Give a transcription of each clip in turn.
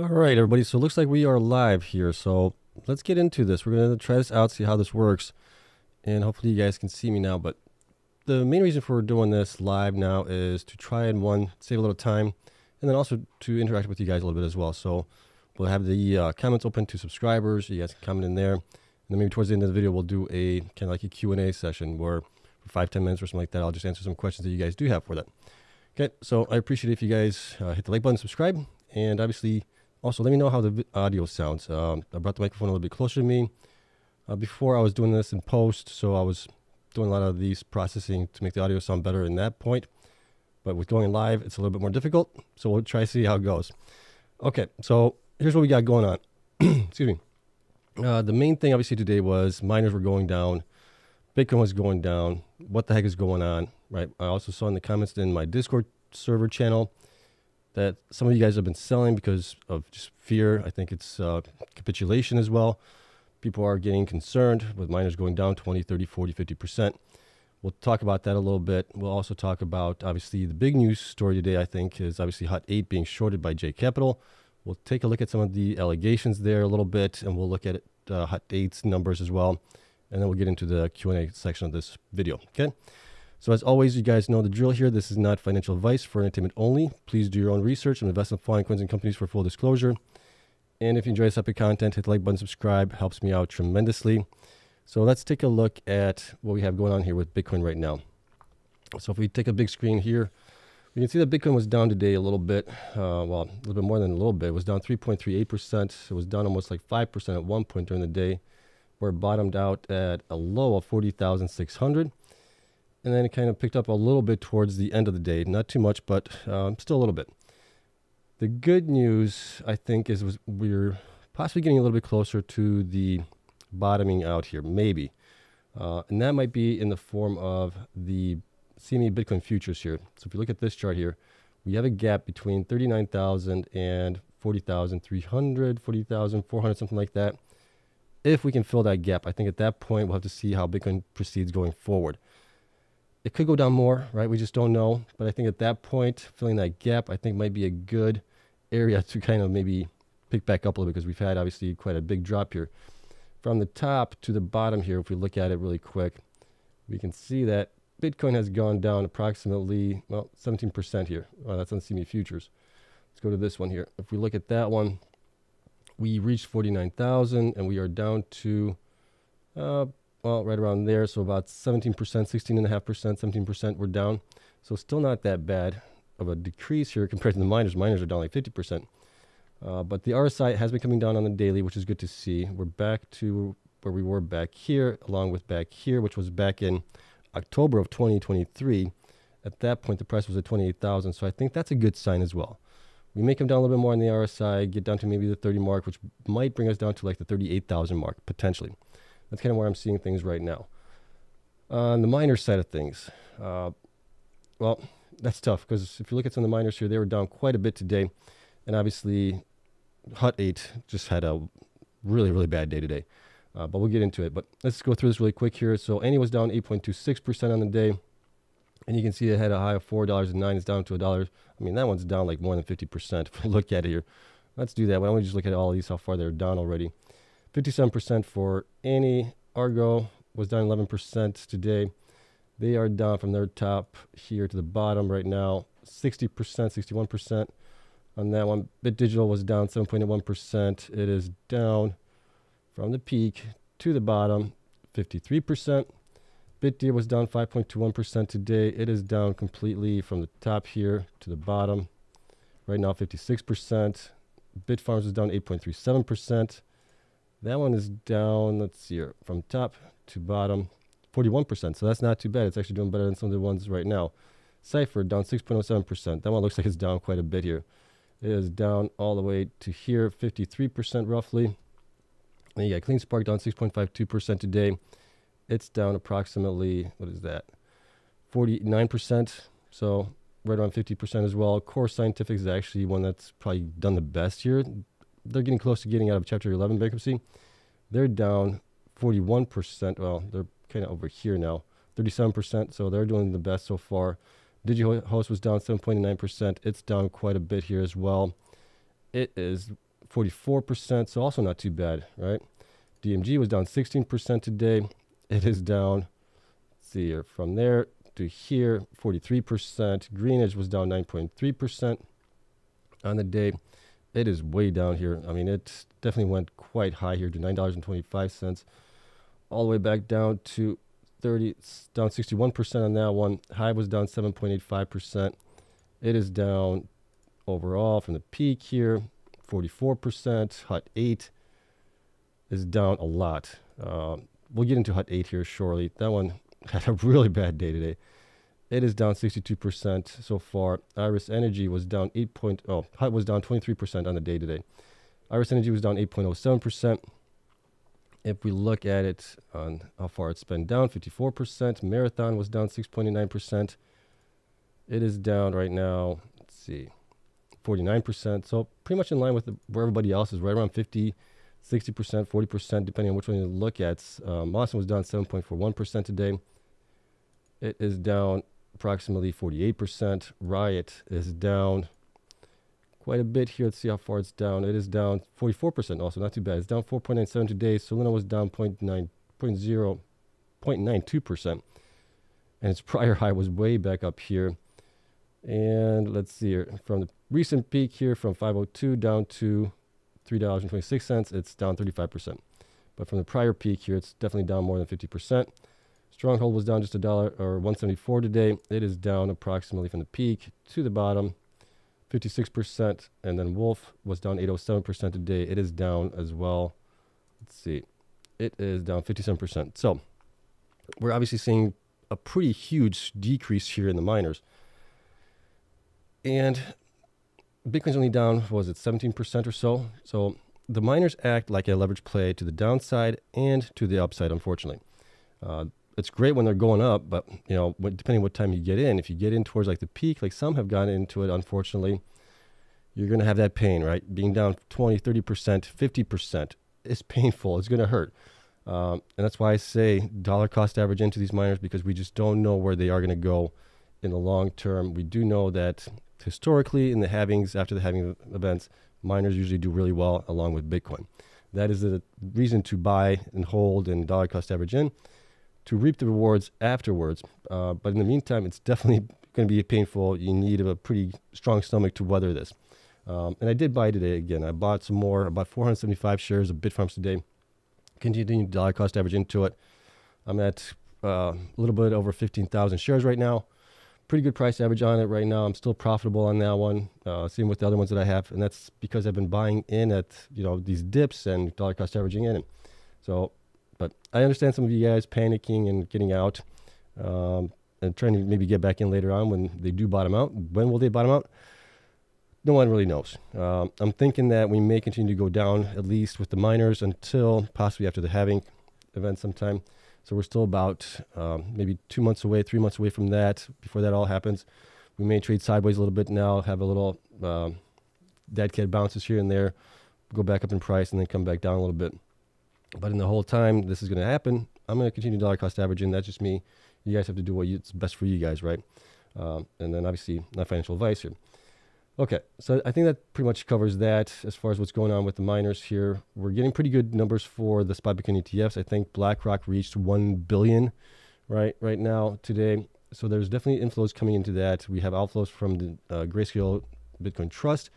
All right, everybody. So it looks like we are live here. So let's get into this. We're going to try this out, see how this works. And hopefully you guys can see me now. But the main reason for doing this live now is to try and, one, save a little time, and then also to interact with you guys a little bit as well. So we'll have the comments open to subscribers. You guys can comment in there. And then maybe towards the end of the video, we'll do a kind of like a Q&A session where for 5-10 minutes or something like that, I'll just answer some questions that you guys do have for that. Okay, so I appreciate it if you guys hit the like button, subscribe, and obviously also let me know how the audio sounds. I brought the microphone a little bit closer to me. Before I was doing this in post, so I was doing a lot of these processing to make the audio sound better in that point. But with going live, it's a little bit more difficult, so we'll try to see how it goes. Okay, so here's what we got going on. Excuse me. The main thing obviously today was miners were going down, Bitcoin was going down. What the heck is going on, right? I also saw in the comments in my Discord server channel that some of you guys have been selling because of just fear. I think it's capitulation as well. People are getting concerned with miners going down 20, 30, 40, 50%. We'll talk about that a little bit. We'll also talk about, obviously, the big news story today, I think, is obviously Hut 8 being shorted by J Capital. We'll take a look at some of the allegations there a little bit, and we'll look at Hut 8's numbers as well. And then we'll get into the Q&A section of this video, okay? So as always, you guys know the drill here. This is not financial advice, for entertainment only. Please do your own research and invest in following coins and companies for full disclosure. And if you enjoy this epic content, hit the like button, subscribe. Helps me out tremendously. So let's take a look at what we have going on here with Bitcoin right now. So if we take a big screen here, we can see that Bitcoin was down today a little bit. Well, a little bit more than a little bit. It was down 3.38%. It was down almost like 5% at one point during the day. We're bottomed out at a low of 40,600, and then it kind of picked up a little bit towards the end of the day. Not too much, but still a little bit. The good news, I think, is we're possibly getting a little bit closer to the bottoming out here, maybe. And that might be in the form of the CME Bitcoin futures here. So if you look at this chart here, we have a gap between 39,000 and 40,300, 40,400, something like that. If we can fill that gap, I think at that point we'll have to see how Bitcoin proceeds going forward. It could go down more, right? We just don't know. But I think at that point, filling that gap, I think might be a good area to kind of maybe pick back up a little bit, because we've had obviously quite a big drop here. From the top to the bottom here, if we look at it really quick, we can see that Bitcoin has gone down approximately, well, 17% here. Oh, that's on CME futures. Let's go to this one here. If we look at that one, we reached 49,000 and we are down to, well, right around there. So about 17%, 16.5%, 17% we're down. So still not that bad of a decrease here compared to the miners. Miners are down like 50%. But the RSI has been coming down on the daily, which is good to see. We're back to where we were back here, along with back here, which was back in October of 2023. At that point, the price was at 28,000. So I think that's a good sign as well. We may come down a little bit more on the RSI, get down to maybe the 30 mark, which might bring us down to like the 38,000 mark, potentially. That's kind of where I'm seeing things right now. On the miner side of things, well, that's tough, because if you look at some of the miners here, they were down quite a bit today. And obviously, Hut 8 just had a really, really bad day today. But we'll get into it. But let's go through this really quick here. So ANY was down 8.26% on the day. And you can see it had a high of $4.09. It's down to $1. I mean, that one's down like more than 50%. If we look at it here, let's do that. Why don't we just look at all of these, how far they're down already? 57% for ANY. Argo was down 11% today. They are down from their top here to the bottom right now. 60%, 61% on that one. Bit Digital was down 7.1%. It is down from the peak to the bottom, 53%. BitDeer was down 5.21% today. It is down completely from the top here to the bottom. Right now, 56%. Bitfarms is down 8.37%. That one is down, let's see here, from top to bottom, 41%. So that's not too bad. It's actually doing better than some of the ones right now. Cypher down 6.07%. That one looks like it's down quite a bit here. It is down all the way to here, 53% roughly. And you got CleanSpark down 6.52% today. It's down approximately, what is that, 49%, so right around 50% as well. Core Scientific is actually one that's probably done the best here. They're getting close to getting out of Chapter 11 bankruptcy. They're down 41%. Well, they're kind of over here now, 37%, so they're doing the best so far. Digihost was down 7.9%. It's down quite a bit here as well. It is 44%, so also not too bad, right? DMG was down 16% today. It is down, let's see here, from there to here, 43%. Greenage was down 9.3% on the day. It is way down here. I mean, it definitely went quite high here to $9.25, all the way back down to 30, down 61% on that one. Hive was down 7.85%. It is down overall from the peak here, 44%. Hut 8 is down a lot. We'll get into Hut 8 here shortly. That one had a really bad day today. It is down 62% so far. Iris Energy was down 8.0. Hut was down 23% on the day today. Iris Energy was down 8.07%. If we look at it on how far it's been down, 54%. Marathon was down 6.89%. It is down right now, let's see, 49%. So pretty much in line with where everybody else is, right around 50%, 60%, 40%, depending on which one you look at. Mawson was down 7.41% today. It is down approximately 48%. Riot is down quite a bit here. Let's see how far it's down. It is down 44%, also not too bad. It's down 4.97 today. Soluna was down 0.92%. And its prior high was way back up here. And let's see here. From the recent peak here from 5.02 down to $3.26, it's down 35%. But from the prior peak here, it's definitely down more than 50%. Stronghold was down just $1.74 today. It is down approximately from the peak to the bottom, 56%. And then Wolf was down 8.07% today. It is down as well. Let's see. It is down 57%. So we're obviously seeing a pretty huge decrease here in the miners. And Bitcoin's only down, what was it, 17% or so? So the miners act like a leverage play to the downside and to the upside, unfortunately. It's great when they're going up, but you know, depending on what time you get in, if you get in towards like the peak, like some have gotten into it, unfortunately, you're going to have that pain, right? Being down 20, 30%, 50% is painful. It's going to hurt. And that's why I say dollar cost average into these miners, because we just don't know where they are going to go in the long term. We do know that historically in the halvings, after the halving events, miners usually do really well along with Bitcoin. That is the reason to buy and hold and dollar cost average in, to reap the rewards afterwards. But in the meantime, it's definitely going to be painful. You need a pretty strong stomach to weather this. And I did buy today again. I bought some more, about 475 shares of Bitfarms today. Continuing to dollar cost average into it. I'm at a little bit over 15,000 shares right now. Pretty good price average on it right now. I'm still profitable on that one. Same with the other ones that I have. And that's because I've been buying in at, you know, these dips and dollar cost averaging in it. So, but I understand some of you guys panicking and getting out and trying to maybe get back in later on when they do bottom out. When will they bottom out? No one really knows. I'm thinking that we may continue to go down, at least with the miners, until possibly after the halving event sometime. So we're still about maybe 2 months away, 3 months away from that. Before that all happens, we may trade sideways a little bit now, have a little dad cat bounces here and there, go back up in price and then come back down a little bit. But in the whole time this is going to happen, I'm going to continue dollar cost averaging. That's just me. You guys have to do what's best for you guys, right? And then obviously not financial advice here. Okay, so I think that pretty much covers that as far as what's going on with the miners here. We're getting pretty good numbers for the spot Bitcoin ETFs. I think BlackRock reached 1 billion right now today. So there's definitely inflows coming into that. We have outflows from the Grayscale Bitcoin Trust.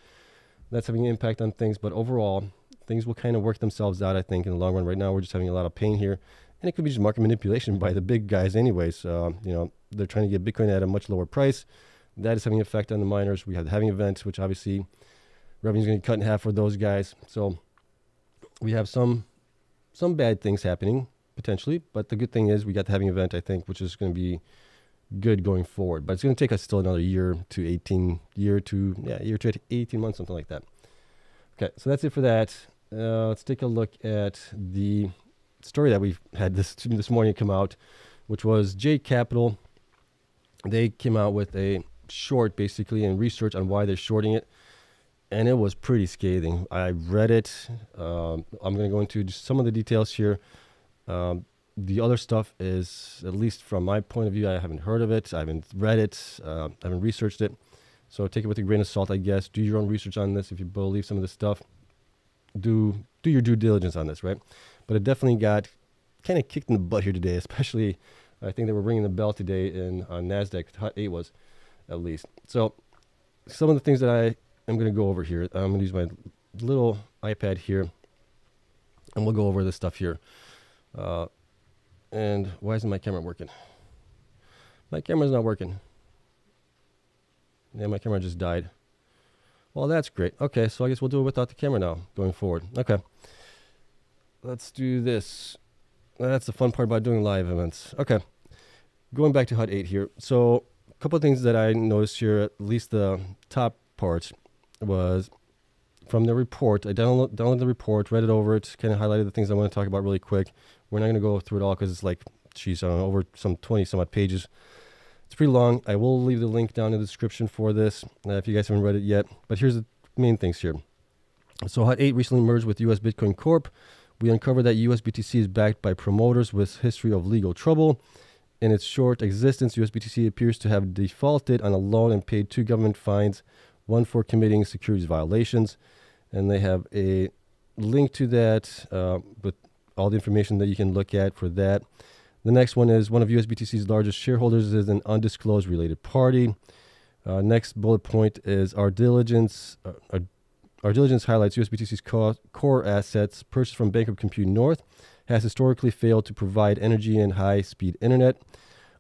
That's having an impact on things, but overall, things will kind of work themselves out, I think, in the long run. Right now, we're just having a lot of pain here, and it could be just market manipulation by the big guys anyways. You know, they're trying to get Bitcoin at a much lower price. That is having an effect on the miners. We have the halving events, which obviously revenue is going to cut in half for those guys. So we have some bad things happening potentially, but the good thing is we got the halving event, I think, which is going to be good going forward. But it's going to take us still another year to 18 months, something like that. Okay, so that's it for that. Let's take a look at the story that we've had this morning come out, which was J Capital. They came out with a short, basically, and research on why they're shorting it, and it was pretty scathing. I read it. I'm going to go into just some of the details here. The other stuff is, at least from my point of view, I haven't heard of it. I haven't read it. I haven't researched it. So take it with a grain of salt, I guess. Do your own research on this if you believe some of this stuff. do your due diligence on this, right? But it definitely got kind of kicked in the butt here today, especially I think they were ringing the bell today on NASDAQ, Hut 8 was at least. So some of the things that I am going to go over here, I'm going to use my little iPad here, and we'll go over this stuff here. And why isn't my camera working? My camera's not working. Yeah, my camera just died. Well, that's great. Okay, so I guess we'll do it without the camera now going forward. Okay, let's do this. That's the fun part about doing live events. Okay, going back to Hut 8 here. So a couple of things that I noticed here, at least the top part, was from the report. I downloaded the report, read it over. It kind of highlighted the things I want to talk about really quick. We're not going to go through it all because it's like, geez, I don't know, over some 20-some-odd pages. It's pretty long. I will leave the link down in the description for this if you guys haven't read it yet. But here's the main things here. So Hut 8 recently merged with US Bitcoin Corp. We uncovered that USBTC is backed by promoters with history of legal trouble. In its short existence, USBTC appears to have defaulted on a loan and paid 2 government fines, one for committing securities violations. And they have a link to that with all the information that you can look at for that. The next one is one of USBTC's largest shareholders is an undisclosed related party. Next bullet point is our diligence highlights USBTC's core assets purchased from bankrupt Compute North has historically failed to provide energy and high-speed internet.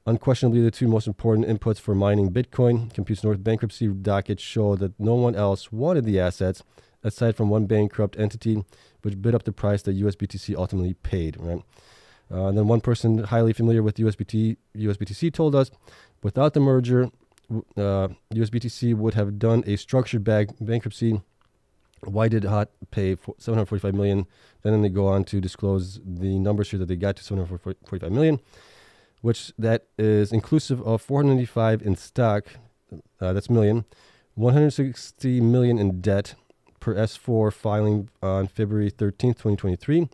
Unquestionably, the two most important inputs for mining Bitcoin, Compute North bankruptcy docket showed that no one else wanted the assets aside from one bankrupt entity, which bid up the price that USBTC ultimately paid, right? And then one person highly familiar with USBTC told us, without the merger, USBTC would have done a structured bankruptcy. Why did Hut pay $745 million? Then they go on to disclose the numbers here that they got to $745 million, which that is inclusive of $495 in stock, that's million, $160 million in debt per S4 filing on February 13th, 2023.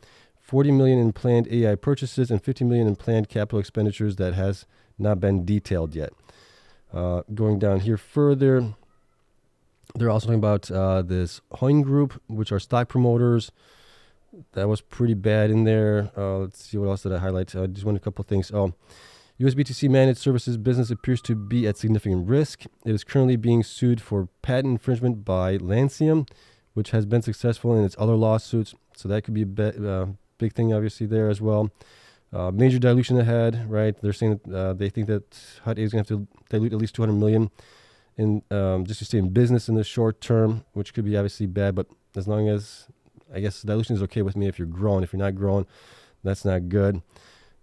$40 million in planned AI purchases and $50 million in planned capital expenditures that has not been detailed yet. Going down here further, they're also talking about this Hoing Group, which are stock promoters. That was pretty bad in there. Let's see, what else did I highlight? I just want a couple things. Oh, USBTC managed services business appears to be at significant risk. It is currently being sued for patent infringement by Lancium, which has been successful in its other lawsuits. So that could be a bit... big thing, obviously, there as well. Major dilution ahead, right? They're saying that they think that Hut 8 is going to have to dilute at least $200 million in, just to stay in business in the short term, which could be obviously bad, but as long as, I guess, dilution is okay with me if you're growing. If you're not growing, that's not good.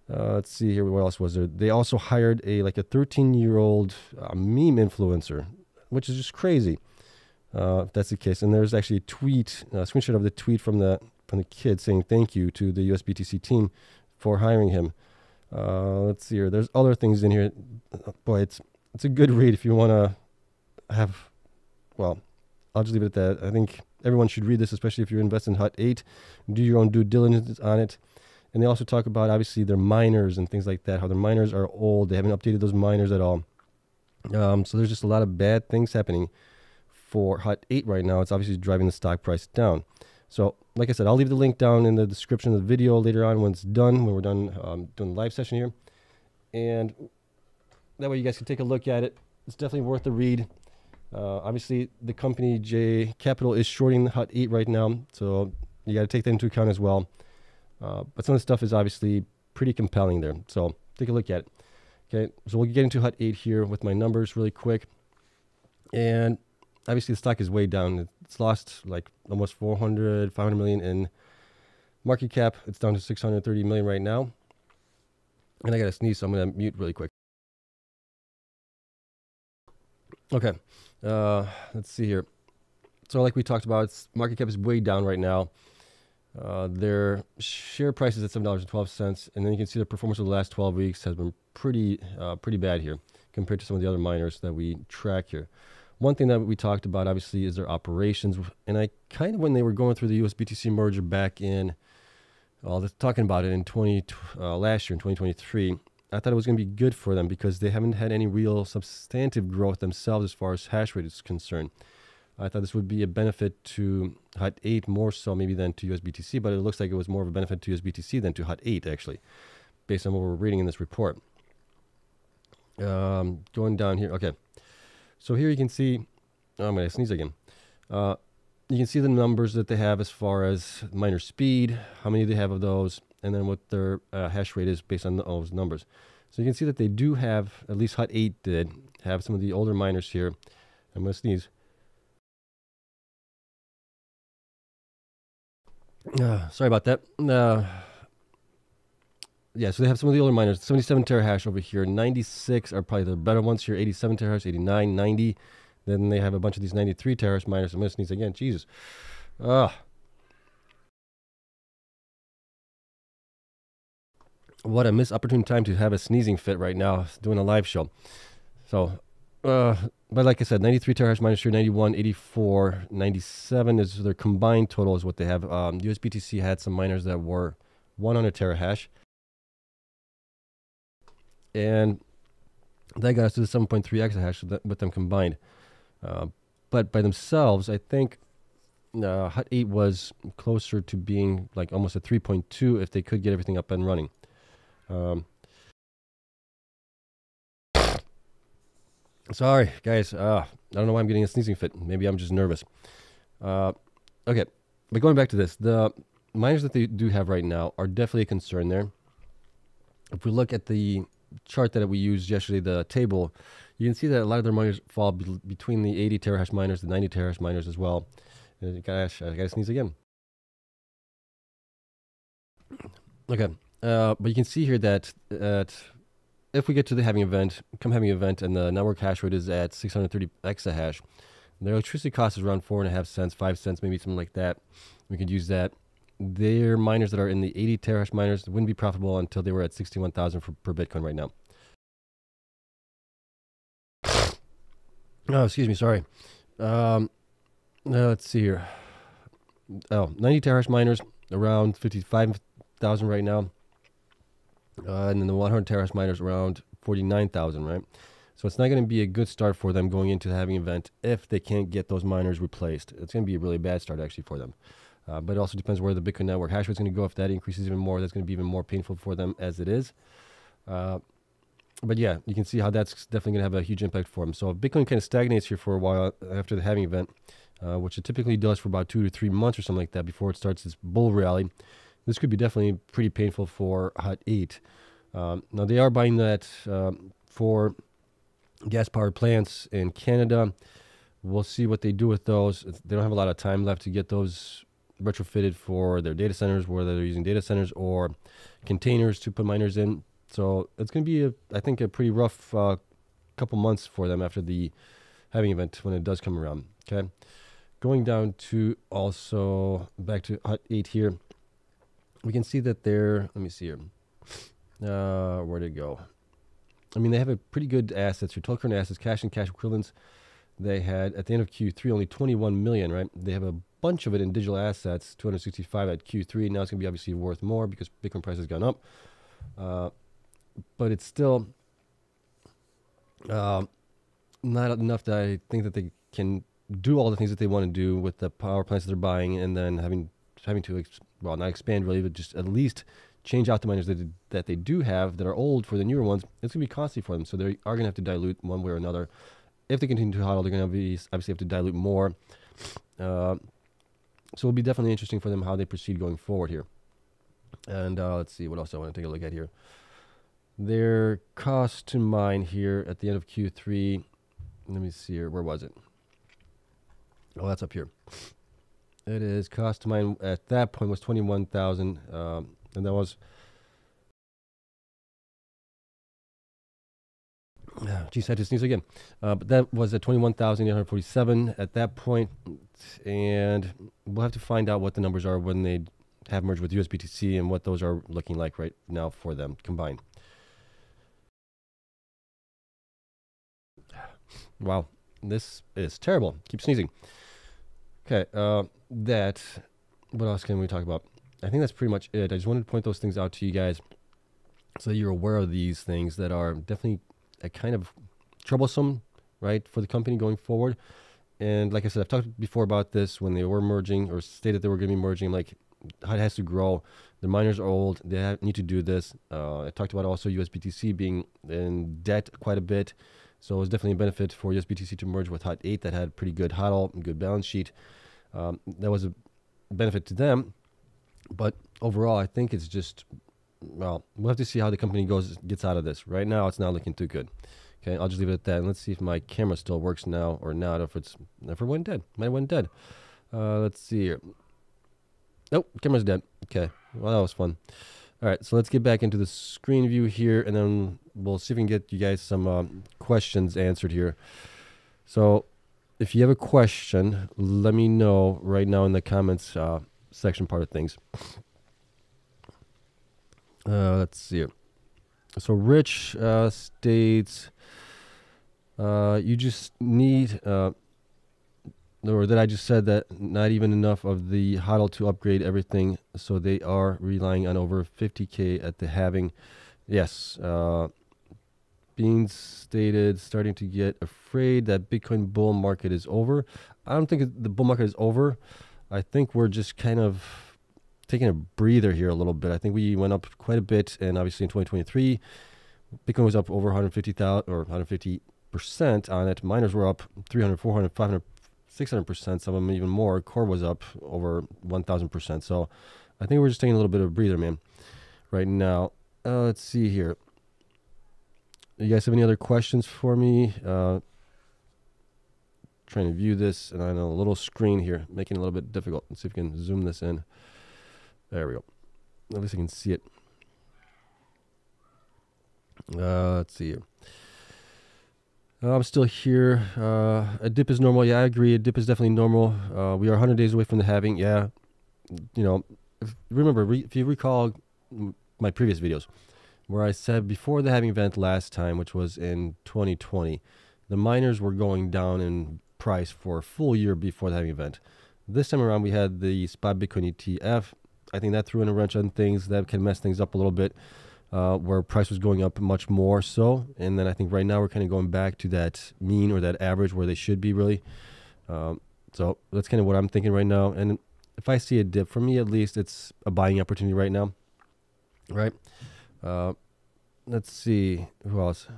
Let's see here. What else was there? They also hired like a 13-year-old meme influencer, which is just crazy if that's the case. And there's actually a tweet, a screenshot of the tweet from the kid saying thank you to the USBTC team for hiring him. Let's see here. There's other things in here. Boy, it's a good read if you want to have, well, I'll just leave it at that. I think everyone should read this, especially if you're investing in Hut 8. Do your own due diligence on it. And they also talk about, obviously, their miners and things like that, how their miners are old. They haven't updated those miners at all. So there's just a lot of bad things happening for Hut 8 right now. It's obviously driving the stock price down. So, like I said, I'll leave the link down in the description of the video later on when it's done, when we're done doing the live session here. And that way you guys can take a look at it. It's definitely worth the read. Obviously, the company J Capital is shorting Hut 8 right now, so you got to take that into account as well. But some of the stuff is obviously pretty compelling there, so take a look at it. Okay, so we'll get into Hut 8 here with my numbers really quick. And obviously, the stock is way down. It's lost like almost 500 million in market cap. It's down to 630 million right now. And I got to sneeze, so I'm going to mute really quick. Okay. Let's see here. So like we talked about, its market cap is way down right now. Their share price is at $7.12. And then you can see the performance of the last 12 weeks has been pretty bad here compared to some of the other miners that we track here. One thing that we talked about, obviously, is their operations. And I kind of, when they were going through the USBTC merger back in, talking about it in last year, in 2023, I thought it was going to be good for them because they haven't had any real substantive growth themselves as far as hash rate is concerned. I thought this would be a benefit to Hut 8 more so maybe than to USBTC, but it looks like it was more of a benefit to USBTC than to Hut 8, actually, based on what we're reading in this report. Going down here, okay. So here you can see, oh, I'm going to sneeze again. You can see the numbers that they have as far as miner speed, how many they have of those, and then what their hash rate is based on those numbers. So you can see that they do have, at least Hut 8 did, have some of the older miners here. I'm going to sneeze. Sorry about that. Yeah, so they have some of the older miners, 77 terahash over here, 96 are probably the better ones here, 87 terahash, 89, 90. Then they have a bunch of these 93 terahash miners. I'm going to sneeze again, Jesus. What a missed opportune time to have a sneezing fit right now, doing a live show. So, but like I said, 93 terahash miners here, 91, 84, 97 is their combined total is what they have. USBTC had some miners that were 100 terahash. And that got us to the 7.3 exahash with them combined. But by themselves, I think Hut 8 was closer to being like almost a 3.2 if they could get everything up and running. Sorry, guys. I don't know why I'm getting a sneezing fit. Maybe I'm just nervous. Okay, but going back to this, the miners that they do have right now are definitely a concern there. If we look at the chart that we used yesterday, the table, you can see that a lot of their miners fall between the 80 terahash miners, the 90 terahash miners as well. And gosh, I gotta sneeze again. Okay, but you can see here that if we get to the having event and the network hash rate is at 630 exahash, their electricity cost is around 4.5 cents, 5 cents, maybe something like that. We could use that. Their miners that are in the 80 terahash miners wouldn't be profitable until they were at 61,000 per Bitcoin right now. Oh, excuse me, sorry. Let's see here. Oh, 90 terahash miners around 55,000 right now, and then the 100 terahash miners around 49,000, right? So it's not going to be a good start for them going into the halving event if they can't get those miners replaced. It's going to be a really bad start actually for them. But it also depends where the Bitcoin network hash rate is going to go. If that increases even more, that's going to be even more painful for them as it is. But yeah, you can see how that's definitely going to have a huge impact for them. So if Bitcoin kind of stagnates here for a while after the halving event, which it typically does for about 2 to 3 months or something like that before it starts this bull rally, this could be definitely pretty painful for Hut 8. Now they are buying that for gas-powered plants in Canada. We'll see what they do with those. They don't have a lot of time left to get those retrofitted for their data centers, whether they're using data centers or containers to put miners in. So it's going to be, I think, a pretty rough couple months for them after the halving event when it does come around. Okay, going down to also back to Hut 8 here, we can see that they're, let me see here, where did it go? I mean, they have a pretty good assets, your total current assets, cash and cash equivalents. They had at the end of Q3 only 21 million, right? They have a bunch of it in digital assets, 265 at Q3. Now it's going to be obviously worth more because Bitcoin price has gone up. But it's still not enough that I think that they can do all the things that they want to do with the power plants that they're buying, and then having to, well, not expand really, but just at least change out the miners that they do have that are old for the newer ones. It's going to be costly for them. So they are going to have to dilute one way or another. If they continue to hodl, they're going to obviously have to dilute more. So it'll be definitely interesting for them how they proceed going forward here. And let's see what else I want to take a look at here. Their cost to mine here at the end of Q3. Let me see here. Where was it? Oh, that's up here. It is cost to mine at that point was 21,000. And that was... Geez, I had to sneeze again. But that was at 21,847 at that point. And we'll have to find out what the numbers are when they have merged with USBTC and what those are looking like right now for them combined. Wow, this is terrible. Keep sneezing. Okay, what else can we talk about? I think that's pretty much it. I just wanted to point those things out to you guys so that you're aware of these things that are definitely kind of troublesome, right, for the company going forward. And like I said, I've talked before about this when they were merging or stated they were going to be merging. Like, Hut has to grow. The miners are old. They need to do this. I talked about also USBTC being in debt quite a bit. So it was definitely a benefit for USBTC to merge with Hut 8 that had pretty good HODL and good balance sheet. That was a benefit to them. But overall, I think it's just, well, we'll have to see how the company gets out of this. Right now, it's not looking too good. Okay, I'll just leave it at that. And let's see if my camera still works now or not. If it's never went dead, might went dead. Let's see here. Nope, camera's dead. Okay, well, that was fun. All right, so let's get back into the screen view here, and then we'll see if we can get you guys some questions answered here. So if you have a question, let me know right now in the comments section part of things. Let's see here. So Rich states, you just need, or that I just said that not even enough of the HODL to upgrade everything, so they are relying on over 50K at the halving. Yes, Beans stated, starting to get afraid that Bitcoin bull market is over. I don't think the bull market is over. I think we're just kind of taking a breather here a little bit. I think we went up quite a bit, and obviously in 2023 Bitcoin was up over 150,000 or 150% on it. Miners were up 300, 400, 500, 600%, some of them even more. Core was up over 1,000%. So I think we're just taking a little bit of a breather, man, right now. Let's see here. You guys have any other questions for me? Trying to view this and on a little screen here, making it a little bit difficult. Let's see if we can zoom this in. There we go. At least I can see it. Let's see here. I'm still here. A dip is normal. Yeah, I agree. A dip is definitely normal. We are 100 days away from the halving. Yeah. You know, if you recall my previous videos where I said before the halving event last time, which was in 2020, the miners were going down in price for a full year before the halving event. This time around, we had the spot Bitcoin ETF. I think that threw in a wrench on things. That can mess things up a little bit, where price was going up much more so. And then I think right now we're kind of going back to that mean or that average where they should be, really. So that's kind of what I'm thinking right now. And if I see a dip, for me at least, it's a buying opportunity right now, right? Let's see who else.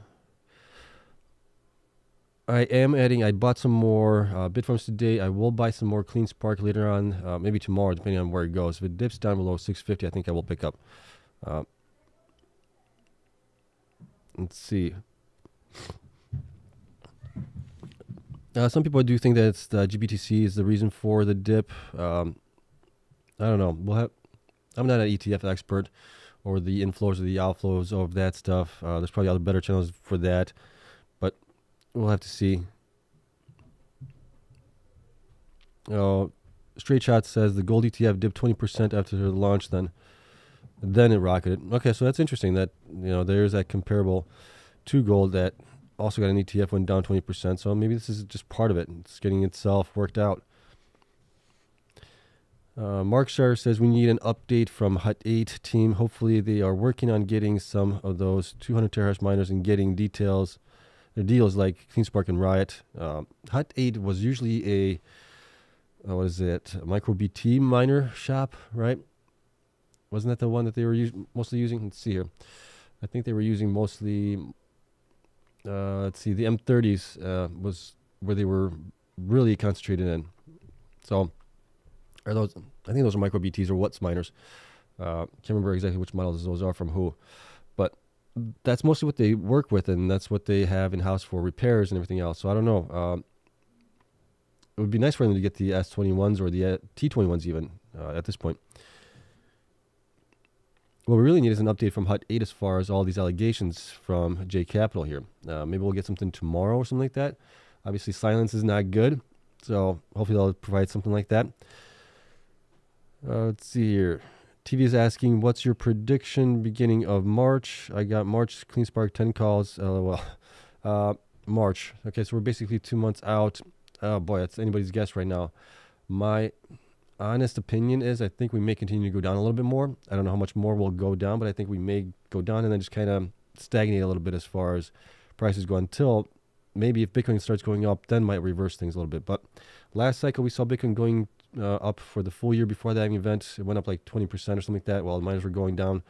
I am adding, I bought some more Bitfarms today. I will buy some more CleanSpark later on, maybe tomorrow, depending on where it goes. If it dips down below 650, I think I will pick up. Let's see. Some people do think that it's the GBTC is the reason for the dip. I don't know. I'm not an ETF expert or the inflows or the outflows of that stuff. There's probably other better channels for that. We'll have to see. Oh, Straight Shot says the gold ETF dipped 20% after the launch, then it rocketed. Okay, so that's interesting that, you know, there's that comparable to gold that also got an ETF, went down 20%. So maybe this is just part of it. It's getting itself worked out. Mark Scherer says we need an update from Hut 8 team. Hopefully they are working on getting some of those 200 terahash miners and getting details. The deals like CleanSpark and Riot. Hut 8 was usually a, what is it, a Micro BT miner shop, right? Wasn't that the one that they were mostly using? Let's see here. I think they were using mostly, let's see, the M30s was where they were really concentrated in. So, are those? I think those are Micro BTs or Watts miners. Can't remember exactly which models those are from who, but that's mostly what they work with, and that's what they have in-house for repairs and everything else. So I don't know. It would be nice for them to get the S21s or the T21s even at this point. What we really need is an update from Hut 8 as far as all these allegations from J Capital here. Maybe we'll get something tomorrow or something like that. Obviously, silence is not good, so hopefully they'll provide something like that. Let's see here. TV is asking, what's your prediction beginning of March? I got March CleanSpark 10 calls. LOL. March. Okay, so we're basically 2 months out. Oh boy, that's anybody's guess right now. My honest opinion is I think we may continue to go down a little bit more. I don't know how much more we'll go down, but I think we may go down and then just kind of stagnate a little bit as far as prices go until maybe if Bitcoin starts going up, then might reverse things a little bit. But last cycle, we saw Bitcoin going up for the full year before that event. It went up like 20% or something like that, while the miners were going down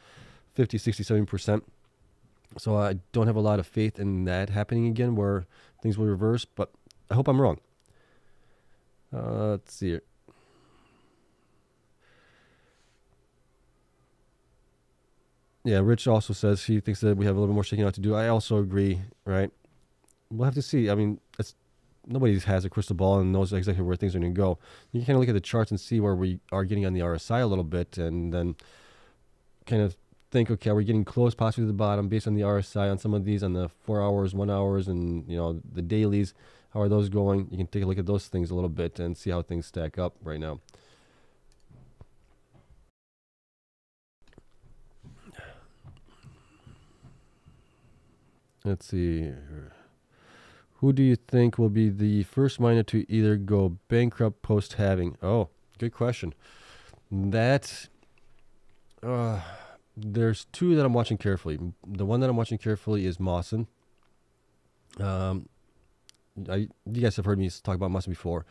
50, 60, 70%. So I don't have a lot of faith in that happening again, where things will reverse, but I hope I'm wrong. Let's see here. Yeah, Rich also says he thinks that we have a little bit more shaking out to do. I also agree, right? We'll have to see. I mean, it's, nobody has a crystal ball and knows exactly where things are going to go. You can kind of look at the charts and see where we are getting on the RSI a little bit, and then kind of think, okay, we're getting close possibly to the bottom based on the RSI on some of these, on the 4 hours, 1 hours, and, you know, the dailies. How are those going? You can take a look at those things a little bit and see how things stack up right now. Let's see. Who do you think will be the first miner to either go bankrupt post-halving? Oh, good question. That, there's two that I'm watching carefully. The one that I'm watching carefully is Mawson. You guys have heard me talk about Mawson before,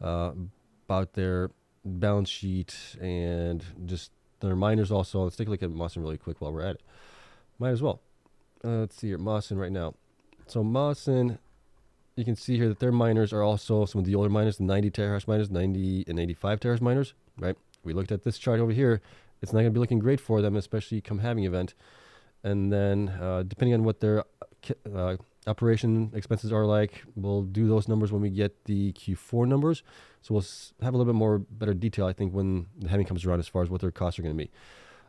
about their balance sheet and just their miners also. Let's take a look at Mawson really quick while we're at it. Might as well. Let's see here, Mawson right now. So Mawson, you can see here that their miners are also some of the older miners, the 90 terahash miners, 90 and 85 terahash miners, right? We looked at this chart over here. It's not going to be looking great for them, especially come halving event. And then depending on what their operation expenses are like, we'll do those numbers when we get the Q4 numbers. So we'll have a little bit more better detail, I think, when the halving comes around as far as what their costs are going to be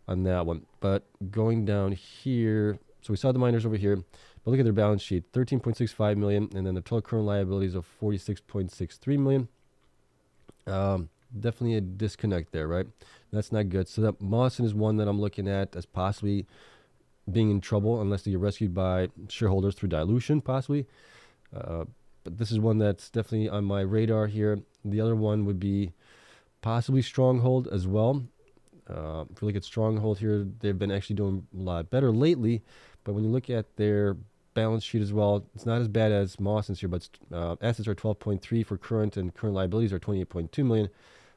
on that one. But going down here... So we saw the miners over here, but look at their balance sheet, 13.65 million, and then the total current liabilities of 46.63 million. Definitely a disconnect there, right? That's not good. So that Mawson is one that I'm looking at as possibly being in trouble unless they get rescued by shareholders through dilution, possibly. But this is one that's definitely on my radar here. The other one would be possibly Stronghold as well. If we look at Stronghold here, they've been actually doing a lot better lately. But when you look at their balance sheet as well, it's not as bad as Mawson's here, but assets are 12.3 for current, and current liabilities are 28.2 million.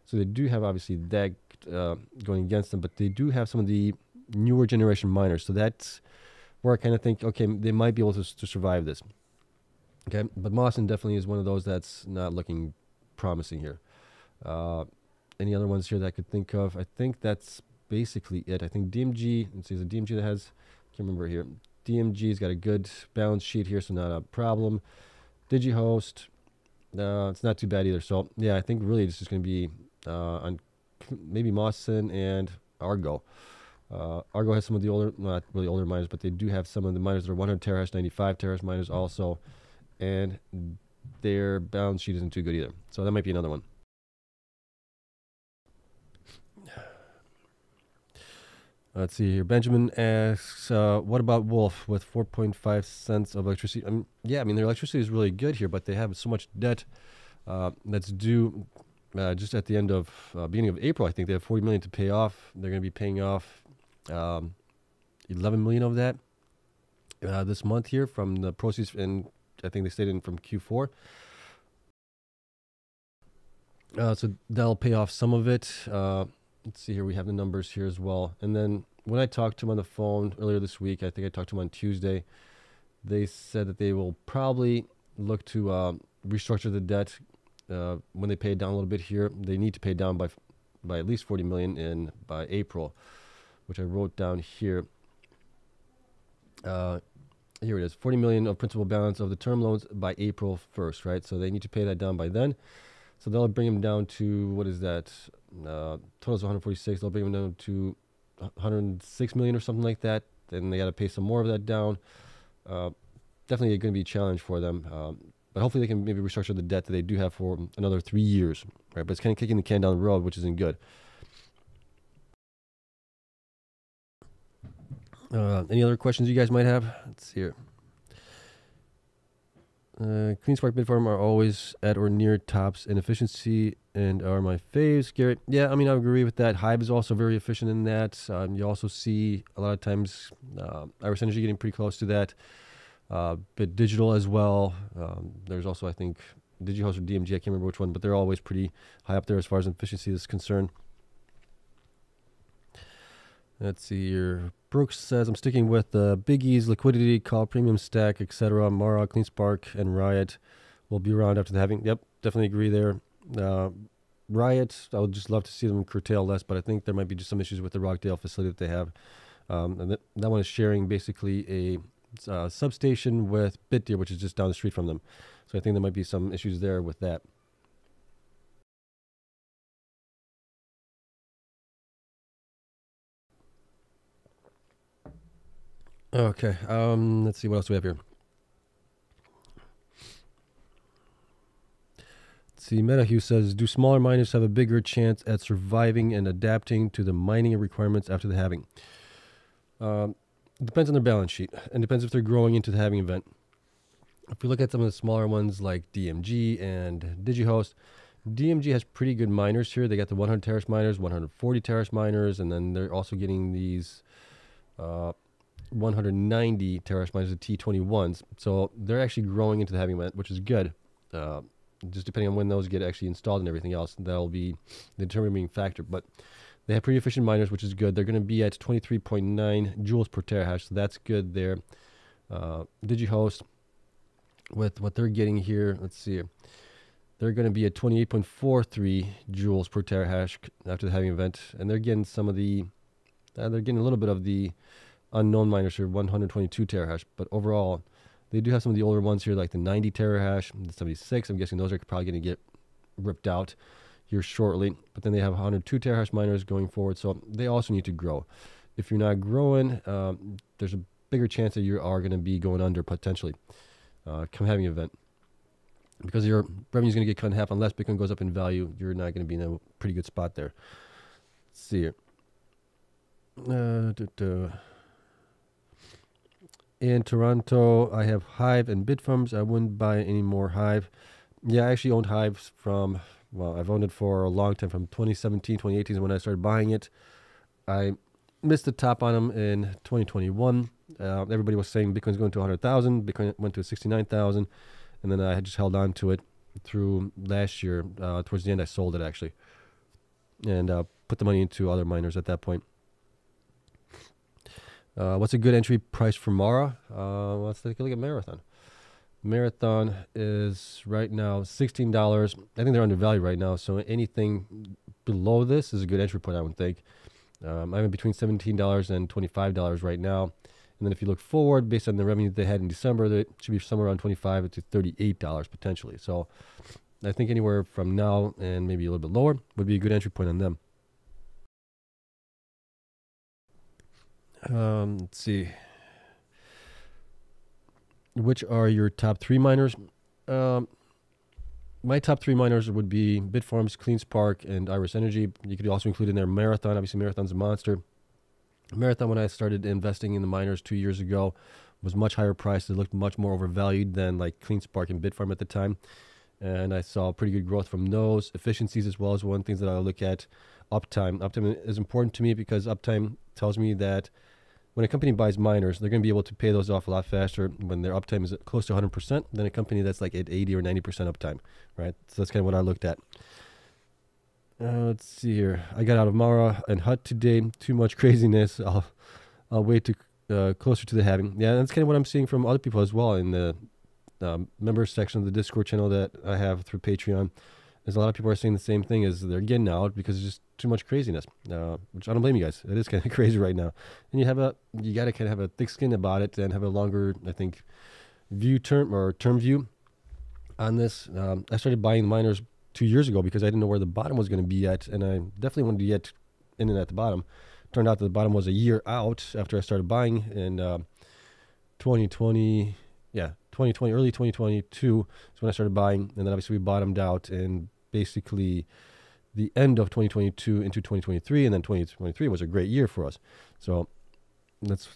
So they do have obviously that going against them, but they do have some of the newer generation miners. So that's where I kind of think, okay, they might be able to survive this. Okay, but Mawson definitely is one of those that's not looking promising here. Any other ones here that I could think of? I think that's basically it. I think DMG, let's see, is a DMG that has, can't remember here. DMG's got a good balance sheet here, so not a problem. Digihost, it's not too bad either. So yeah, I think really this is going to be on maybe Mawson and Argo. Argo has some of the older, not really older miners, but they do have some of the miners that are 100 terahash, 95 terahash miners also, and their balance sheet isn't too good either. So that might be another one. Let's see here. Benjamin asks, what about Wolf with 4.5 cents of electricity? Yeah, I mean, their electricity is really good here, but they have so much debt that's due just at the end of, beginning of April, I think. They have $40 million to pay off. They're going to be paying off $11 million of that this month here from the proceeds, and I think they stayed in from Q4. So that'll pay off some of it. Let's see here, we have the numbers here as well. And then when I talked to him on the phone earlier this week, I think I talked to him on Tuesday, they said that they will probably look to restructure the debt when they pay it down a little bit here. They need to pay it down by at least $40 million in by April, which I wrote down here. Here it is, $40 million of principal balance of the term loans by April 1st, right? So they need to pay that down by then. So they'll bring them down to, what is that? Total is 146. They'll bring them down to 106 million or something like that. Then they got to pay some more of that down. Definitely going to be a challenge for them. But hopefully they can maybe restructure the debt that they do have for another 3 years. Right? But it's kind of kicking the can down the road, which isn't good. Any other questions you guys might have? Let's see here. CleanSpark Bitfarm are always at or near tops in efficiency and are my faves, Garrett. Yeah, I mean, I agree with that. Hive is also very efficient in that. You also see a lot of times Iris Energy getting pretty close to that. Bit Digital as well. There's also, I think, Digihost or DMG, I can't remember which one, but they're always pretty high up there as far as efficiency is concerned. Let's see here. Brooks says, I'm sticking with the biggies, liquidity, call, premium stack, etc. MARA, CleanSpark, and Riot will be around after the halving. Yep, definitely agree there. Riot, I would just love to see them curtail less, but I think there might be just some issues with the Rockdale facility that they have. And that one is sharing basically a substation with BitDeer, which is just down the street from them. So I think there might be some issues there with that. Okay, let's see what else do we have here. Let's see, MetaHugh says, do smaller miners have a bigger chance at surviving and adapting to the mining requirements after the halving? Depends on their balance sheet, and depends if they're growing into the halving event. If we look at some of the smaller ones like DMG and Digihost, DMG has pretty good miners here. They got the 100 terahash miners, 140 terahash miners, and then they're also getting these 190 terahash miners, the T21s. So they're actually growing into the halving event, which is good. Just depending on when those get actually installed and everything else, that'll be the determining factor. But they have pretty efficient miners, which is good. They're going to be at 23.9 joules per terahash, so that's good there. Digihost, with what they're getting here, let's see. They're going to be at 28.43 joules per terahash after the halving event, and they're getting some of the, they're getting a little bit of the unknown miners here, 122 terahash, but overall, they do have some of the older ones here, like the 90 terahash, the 76. I'm guessing those are probably going to get ripped out here shortly, but then they have 102 terahash miners going forward, so they also need to grow. If you're not growing, there's a bigger chance that you are going to be going under potentially come having an event, because your revenue is going to get cut in half. Unless Bitcoin goes up in value, you're not going to be in a pretty good spot there. Let's see here. In Toronto, I have Hive and Bitfarms. I wouldn't buy any more Hive. Yeah, I actually owned Hive from, well, I've owned it for a long time, from 2017, 2018 is when I started buying it. I missed the top on them in 2021. Everybody was saying Bitcoin's going to 100,000. Bitcoin went to 69,000. And then I had just held on to it through last year. Towards the end, I sold it, actually. And put the money into other miners at that point. What's a good entry price for MARA? Let's take a look at Marathon. Marathon is right now $16. I think they're undervalued right now, so anything below this is a good entry point, I would think. I'm in between $17 and $25 right now, and then if you look forward, based on the revenue that they had in December, that should be somewhere around $25 to $38 potentially. So I think anywhere from now and maybe a little bit lower would be a good entry point on them. Let's see. Which are your top three miners? My top three miners would be Bitfarms, CleanSpark, and Iris Energy. You could also include in there Marathon. Obviously, Marathon's a monster. Marathon, when I started investing in the miners 2 years ago, was much higher priced. It looked much more overvalued than like CleanSpark and Bitfarm at the time. And I saw pretty good growth from those. Efficiencies as well as one of the things that I look at. Uptime. Uptime is important to me because uptime tells me that when a company buys miners, they're going to be able to pay those off a lot faster when their uptime is close to 100% than a company that's like at 80 or 90% uptime, right? So that's kind of what I looked at. Let's see here. I got out of MARA and Hut today. Too much craziness. I'll wait to closer to the halving. Yeah, that's kind of what I'm seeing from other people as well in the member section of the Discord channel that I have through Patreon. There's a lot of people are saying the same thing, is they're getting out because it's just too much craziness, which I don't blame you guys. It is kind of crazy right now. And you got to kind of have a thick skin about it and have a longer, I think, term view on this. I started buying miners 2 years ago because I didn't know where the bottom was going to be at. And I definitely wanted to get in and at the bottom. Turned out that the bottom was a year out after I started buying in 2020. Yeah, 2020, early 2022 is when I started buying. And then obviously we bottomed out in basically the end of 2022 into 2023, and then 2023 was a great year for us. So there's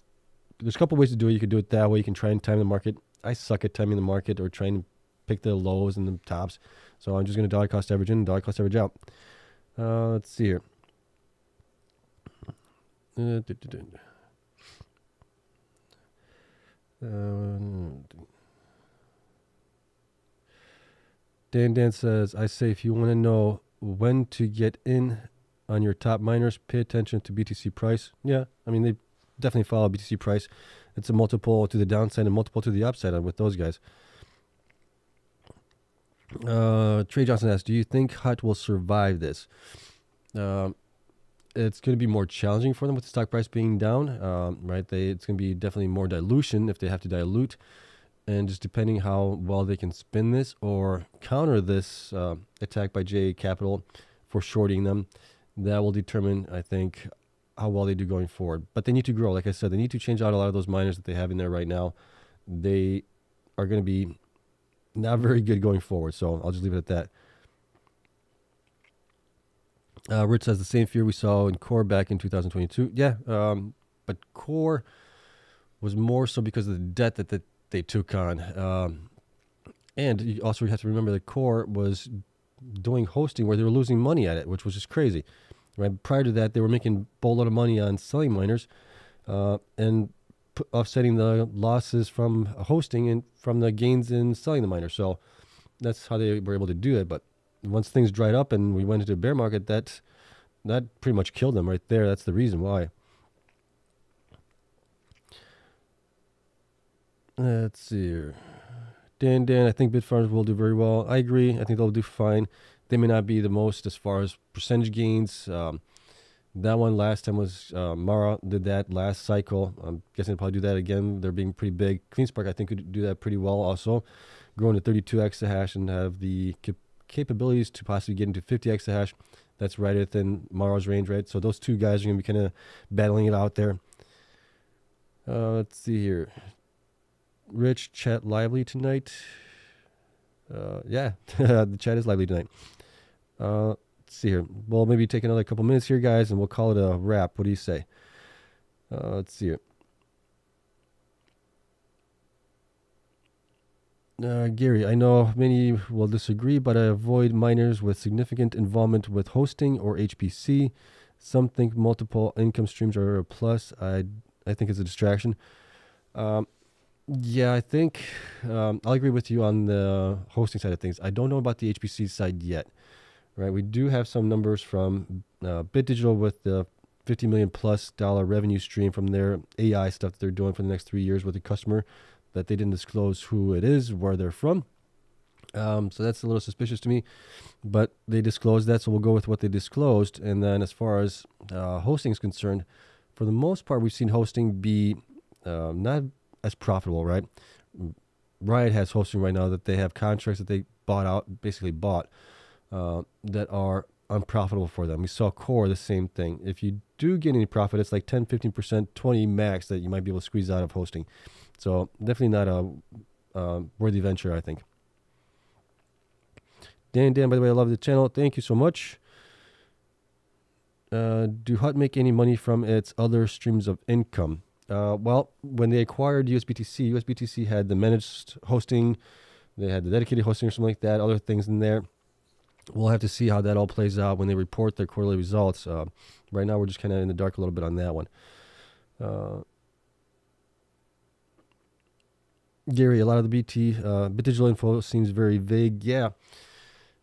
a couple ways to do it. You could do it that way. You can try and time the market. I suck at timing the market or trying to pick the lows and the tops. So I'm just going to dollar cost average in, dollar cost average out. Let's see here. Dan Dan says, I say, if you want to know when to get in on your top miners, pay attention to BTC price. Yeah, I mean, they definitely follow BTC price. It's a multiple to the downside and multiple to the upside with those guys. Trey Johnson asks, do you think Hut will survive this? It's going to be more challenging for them with the stock price being down, right? It's going to be definitely more dilution if they have to dilute. And just depending how well they can spin this or counter this attack by J Capital for shorting them, that will determine, I think, how well they do going forward. But they need to grow. Like I said, they need to change out a lot of those miners that they have in there right now. They are going to be not very good going forward. So I'll just leave it at that. Rich says the same fear we saw in Core back in 2022. Yeah, but Core was more so because of the debt that they took on. And you also have to remember that Core was doing hosting where they were losing money at it, which was just crazy. Right? Prior to that, they were making a boatload of money on selling miners and offsetting the losses from hosting and from the gains in selling the miners. So that's how they were able to do it. But once things dried up and we went into a bear market, that pretty much killed them right there. That's the reason why. Let's see here. Dan, I think Bitfarms will do very well. I agree. I think they'll do fine. They may not be the most as far as percentage gains. That one last time was MARA did that last cycle. I'm guessing they'll probably do that again. They're being pretty big. CleanSpark, I think, could do that pretty well also. Growing to 32 exahash and have the capabilities to possibly get into 50 exahash. That's right within Mara's range, right? So those two guys are going to be kind of battling it out there. Let's see here. Rich, chat lively tonight. Yeah, the chat is lively tonight. Let's see here. We'll maybe take another couple minutes here, guys, and we'll call it a wrap. What do you say? Let's see here. Gary, I know many will disagree, but I avoid miners with significant involvement with hosting or HPC. Some think multiple income streams are a plus. I think it's a distraction. Yeah, I think I'll agree with you on the hosting side of things. I don't know about the HPC side yet, right? We do have some numbers from Bit Digital with the $50 million+ revenue stream from their AI stuff that they're doing for the next 3 years with a customer that they didn't disclose who it is, where they're from. So that's a little suspicious to me, but they disclosed that, so we'll go with what they disclosed. And then as far as hosting is concerned, for the most part, we've seen hosting be not as profitable, right? Riot has hosting right now that they have contracts that they basically bought that are unprofitable for them. We saw Core the same thing. If you do get any profit, it's like 10, 15%, 20 max that you might be able to squeeze out of hosting. So definitely not a worthy venture, I think. Dan, by the way, I love the channel. Thank you so much. Do Hut make any money from its other streams of income? Well, when they acquired USBTC, USBTC had the managed hosting, they had the dedicated hosting or something like that, other things in there. We'll have to see how that all plays out when they report their quarterly results. Right now, we're just kind of in the dark a little bit on that one. Gary, a lot of the Bit Digital info seems very vague. Yeah.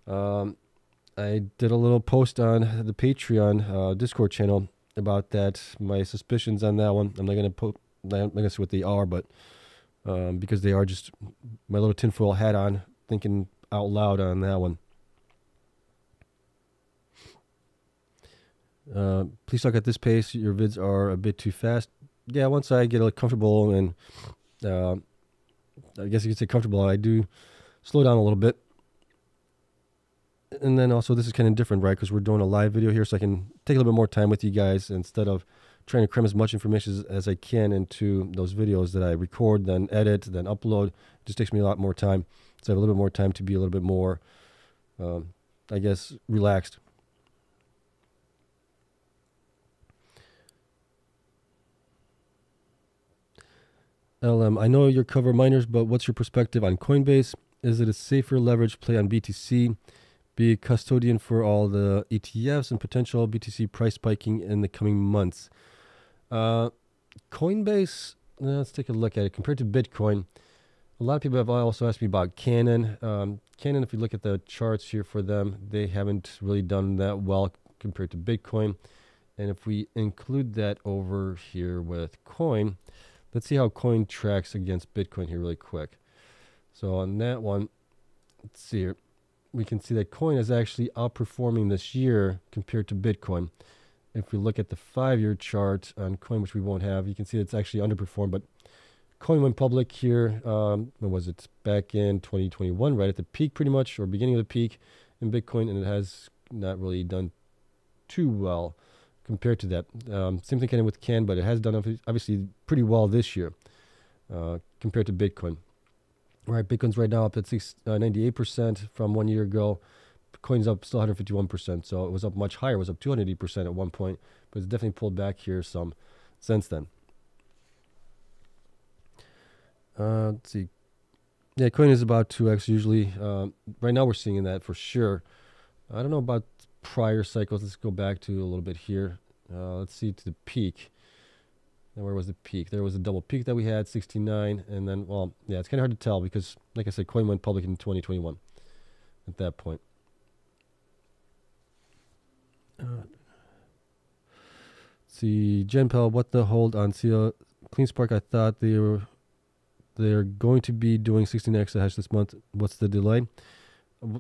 I did a little post on the Patreon Discord channel about that, my suspicions on that one. I'm not gonna see what they are, but because they are just my little tinfoil hat on, thinking out loud on that one. Please talk at this pace. Your vids are a bit too fast. Yeah, once I get comfortable and I guess you could say comfortable, I do slow down a little bit. And then also this is kind of different, right? Because we're doing a live video here, so I can take a little bit more time with you guys instead of trying to cram as much information as I can into those videos that I record, then edit, then upload. It just takes me a lot more time. So I have a little bit more time to be a little bit more, I guess, relaxed. LM, I know you're cover miners, but what's your perspective on Coinbase? Is it a safer leverage play on BTC? Be custodian for all the ETFs and potential BTC price spiking in the coming months. Coinbase, let's take a look at it. Compared to Bitcoin, a lot of people have also asked me about Canaan. Canaan, if you look at the charts here for them, they haven't really done that well compared to Bitcoin. And if we include that over here with Coin, let's see how Coin tracks against Bitcoin here really quick. So on that one, let's see here. We can see that Coin is actually outperforming this year compared to Bitcoin. If we look at the 5-year chart on Coin, which we won't have, you can see it's actually underperformed. But Coin went public here, when was it? Back in 2021, right at the peak pretty much, or beginning of the peak in Bitcoin, and it has not really done too well compared to that. Same thing kind of with Can, but it has done obviously pretty well this year compared to Bitcoin. All right, Bitcoin's right now up at 98% from 1 year ago. Coin's up still 151%, so it was up much higher. It was up 280% at one point, but it's definitely pulled back here some since then. Let's see. Yeah, Coin is about 2x usually. Right now we're seeing that for sure. I don't know about prior cycles. Let's go back to a little bit here. Let's see to the peak. And where was the peak? There was a double peak that we had, 69. And then, well, yeah, it's kind of hard to tell because, like I said, Coin went public in 2021 at that point. Let's see. Genpel, what the hold on CleanSpark? I thought they were... They're going to be doing 16x the hash this month. What's the delay?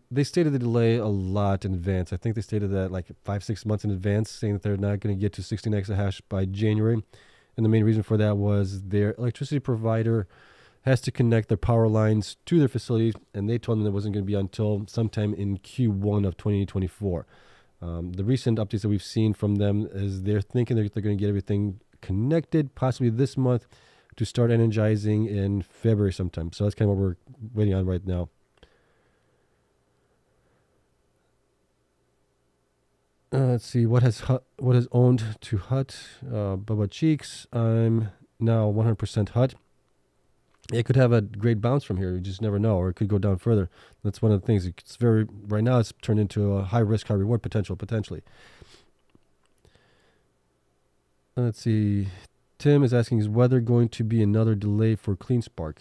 They stated the delay a lot in advance. I think they stated that like 5-6 months in advance, saying that they're not going to get to 16x a hash by January. And the main reason for that was their electricity provider has to connect their power lines to their facilities, and they told them that wasn't going to be until sometime in Q1 of 2024. The recent updates that we've seen from them is they're thinking that they're going to get everything connected possibly this month, to start energizing in February sometime. So that's kind of what we're waiting on right now. Let's see, what has owned to Hut? Bubba Cheeks, I'm now 100% Hut. It could have a great bounce from here, you just never know, or it could go down further. That's one of the things. It's very, right now it's turned into a high risk, high reward potential, potentially. Let's see. Tim is asking, is weather going to be another delay for CleanSpark?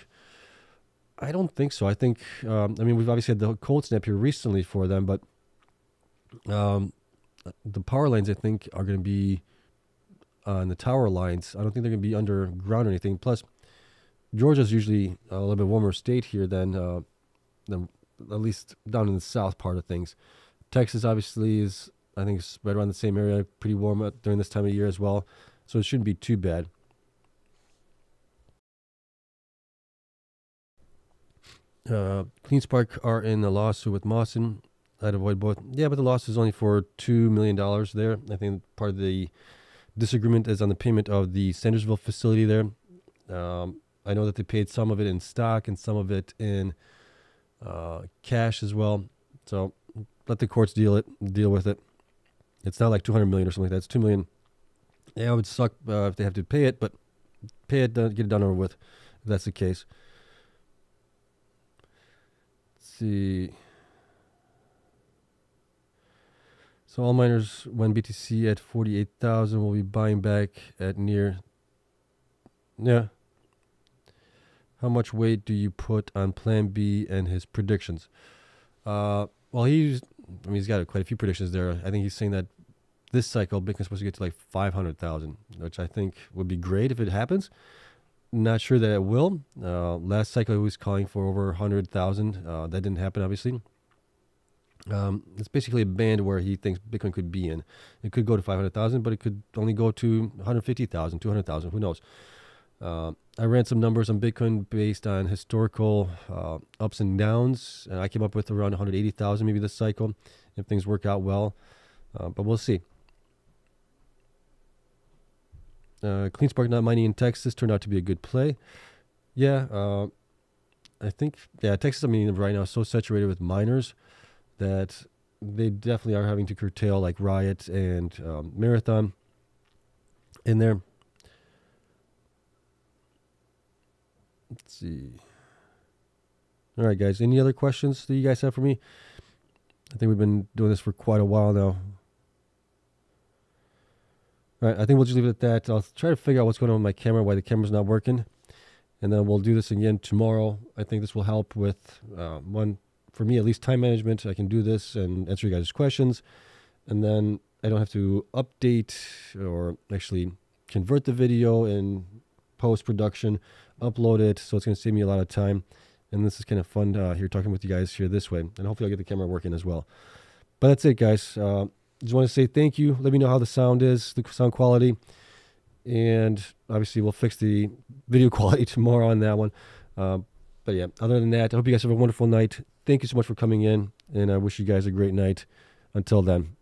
I don't think so. I think, I mean, we've obviously had the cold snap here recently for them, but the power lines, I think, are going to be on the tower lines. I don't think they're going to be underground or anything. Plus, Georgia's usually a little bit warmer state here than at least down in the south part of things. Texas, obviously, is, I think, it's right around the same area, pretty warm during this time of year as well. So it shouldn't be too bad. CleanSpark are in a lawsuit with Mawson. I'd avoid both. Yeah, but the loss is only for $2 million there. I think part of the disagreement is on the payment of the Sandersville facility there. I know that they paid some of it in stock and some of it in cash as well. So let the courts deal with it. It's not like $200 million or something like that. It's $2 million. Yeah, it would suck if they have to pay it, but get it done over with, if that's the case. Let's see. So all miners, when BTC at 48,000, will be buying back at near. Yeah. How much weight do you put on Plan B and his predictions? Well, he's got quite a few predictions there. I think he's saying that this cycle, Bitcoin's supposed to get to like 500,000, which I think would be great if it happens. Not sure that it will. Last cycle, he was calling for over 100,000. That didn't happen, obviously. It's basically a band where he thinks Bitcoin could be in. It could go to 500,000, but it could only go to 150,000, 200,000. Who knows? I ran some numbers on Bitcoin based on historical ups and downs, and I came up with around 180,000 maybe this cycle if things work out well. But we'll see. CleanSpark not mining in Texas turned out to be a good play. Yeah, I think, yeah, Texas, I mean, right now is so saturated with miners that they definitely are having to curtail like Riot and Marathon in there. Let's see. All right, guys, any other questions that you guys have for me? I think we've been doing this for quite a while now. All right, I think we'll just leave it at that. I'll try to figure out what's going on with my camera, why the camera's not working. And then we'll do this again tomorrow. I think this will help with one, for me, at least time management, I can do this and answer you guys' questions. And then I don't have to update or actually convert the video in post-production, upload it. So it's going to save me a lot of time. And this is kind of fun here talking with you guys here this way. And hopefully I'll get the camera working as well. But that's it, guys. Just want to say thank you. Let me know how the sound is, the sound quality. And obviously we'll fix the video quality tomorrow on that one. But yeah, other than that, I hope you guys have a wonderful night. Thank you so much for coming in, and I wish you guys a great night. Until then.